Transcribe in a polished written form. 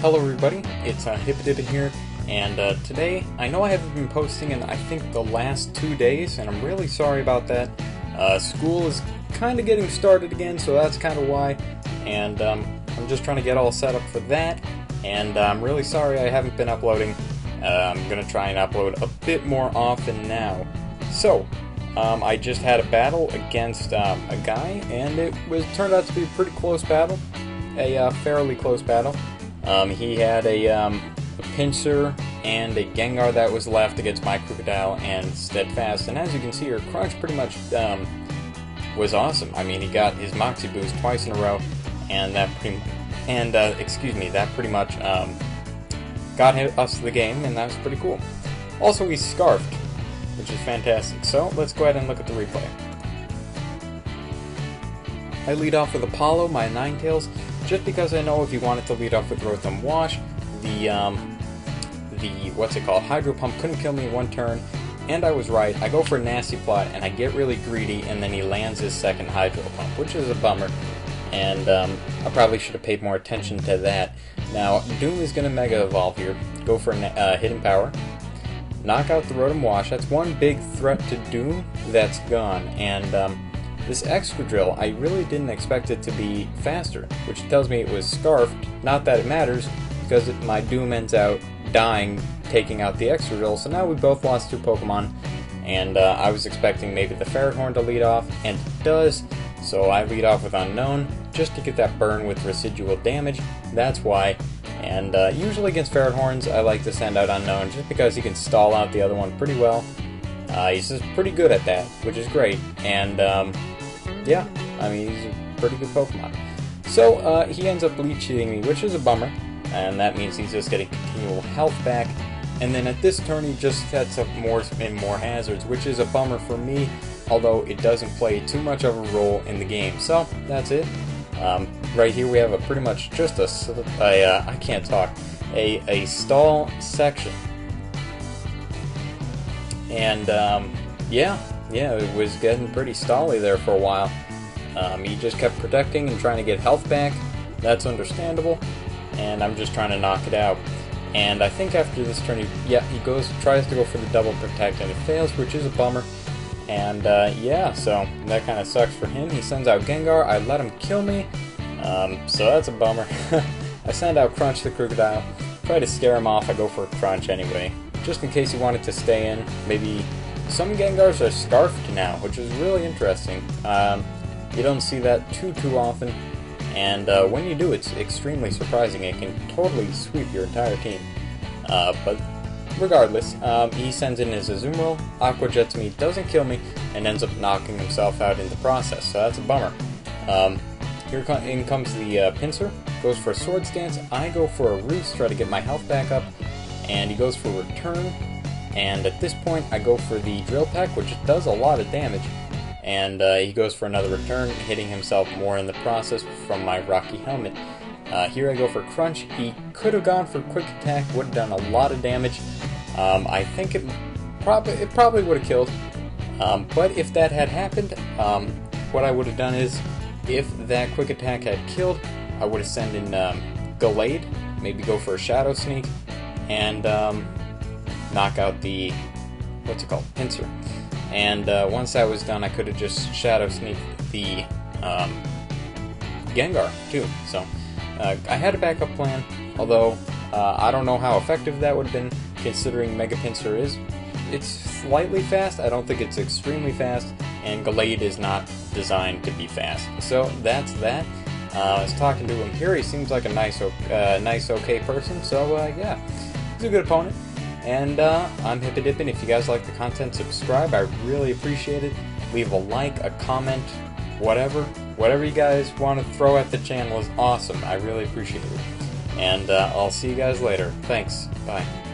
Hello everybody, it's Hipidipin here, and today, I know I haven't been posting in I think the last 2 days, and I'm really sorry about that. School is kind of getting started again, so that's kind of why, and I'm just trying to get all set up for that, and I'm really sorry I haven't been uploading. I'm going to try and upload a bit more often now. So, I just had a battle against a guy, and it turned out to be a pretty close battle, a fairly close battle. He had a Pinsir and a Gengar that was left against my Krookodile and Steadfast, and as you can see here, Crunch pretty much was awesome. I mean, he got his Moxie boost twice in a row, and that pretty much got us the game, and that was pretty cool. Also, he scarfed, which is fantastic. So let's go ahead and look at the replay. I lead off with Apollo, my Nine Tails, just because I know if you wanted to lead off with Rotom Wash, the Hydro Pump couldn't kill me in one turn, and I was right. I go for a Nasty Plot, and I get really greedy, and then he lands his second Hydro Pump, which is a bummer, and I probably should have paid more attention to that. Now, Doom is going to Mega Evolve here, go for a Hidden Power, knock out the Rotom Wash. That's one big threat to Doom that's gone, and this Excadrill, I really didn't expect it to be faster, which tells me it was scarfed. Not that it matters, because my Doom ends out dying, taking out the Excadrill, so now we both lost two Pokemon, and I was expecting maybe the Ferrothorn to lead off, and it does, so I lead off with Unknown, just to get that burn with residual damage, that's why, and usually against Ferrothorns, I like to send out Unknown, just because he can stall out the other one pretty well. He's just pretty good at that, which is great, and yeah, I mean, he's a pretty good Pokemon. So, he ends up lead cheating me, which is a bummer, and that means he's just getting continual health back, and then at this turn he just sets up more hazards, which is a bummer for me, although it doesn't play too much of a role in the game. So, that's it. Right here we have a pretty much just a stall section. And, yeah, it was getting pretty stally there for a while. He just kept protecting and trying to get health back. That's understandable. And I'm just trying to knock it out. And I think after this turn, he tries to go for the double protect, and it fails, which is a bummer. And yeah, so that kind of sucks for him. He sends out Gengar. I let him kill me. So that's a bummer. I send out Crunch the Krookodile. Try to scare him off. I go for a Crunch anyway, just in case he wanted to stay in. Maybe. Some Gengars are scarfed now, which is really interesting. You don't see that too often, and when you do, it's extremely surprising. It can totally sweep your entire team. But regardless, he sends in his Azumarill, Aqua Jet to me, doesn't kill me, and ends up knocking himself out in the process, so that's a bummer. Here comes the Pinsir, goes for a Sword Stance, I go for a Roost, try to get my health back up, and he goes for Return. And at this point, I go for the Drill Peck, which does a lot of damage. And he goes for another Return, hitting himself more in the process from my Rocky Helmet. Here I go for Crunch. He could have gone for Quick Attack, would have done a lot of damage. I think it probably would have killed. But if that had happened, what I would have done is, if that Quick Attack had killed, I would have sent in Gallade, maybe go for a Shadow Sneak, and knock out the Pinsir, and once that was done, I could have just Shadow Sneaked the Gengar too. So I had a backup plan, although I don't know how effective that would have been, considering Mega Pinsir it's slightly fast. I don't think it's extremely fast, and Gallade is not designed to be fast. So that's that. I was talking to him here. He seems like a nice, okay person. So yeah, he's a good opponent. And I'm Hipidipin. If you guys like the content, subscribe. I really appreciate it. Leave a like, a comment, whatever you guys want to throw at the channel is awesome. I really appreciate it. And I'll see you guys later. Thanks. Bye.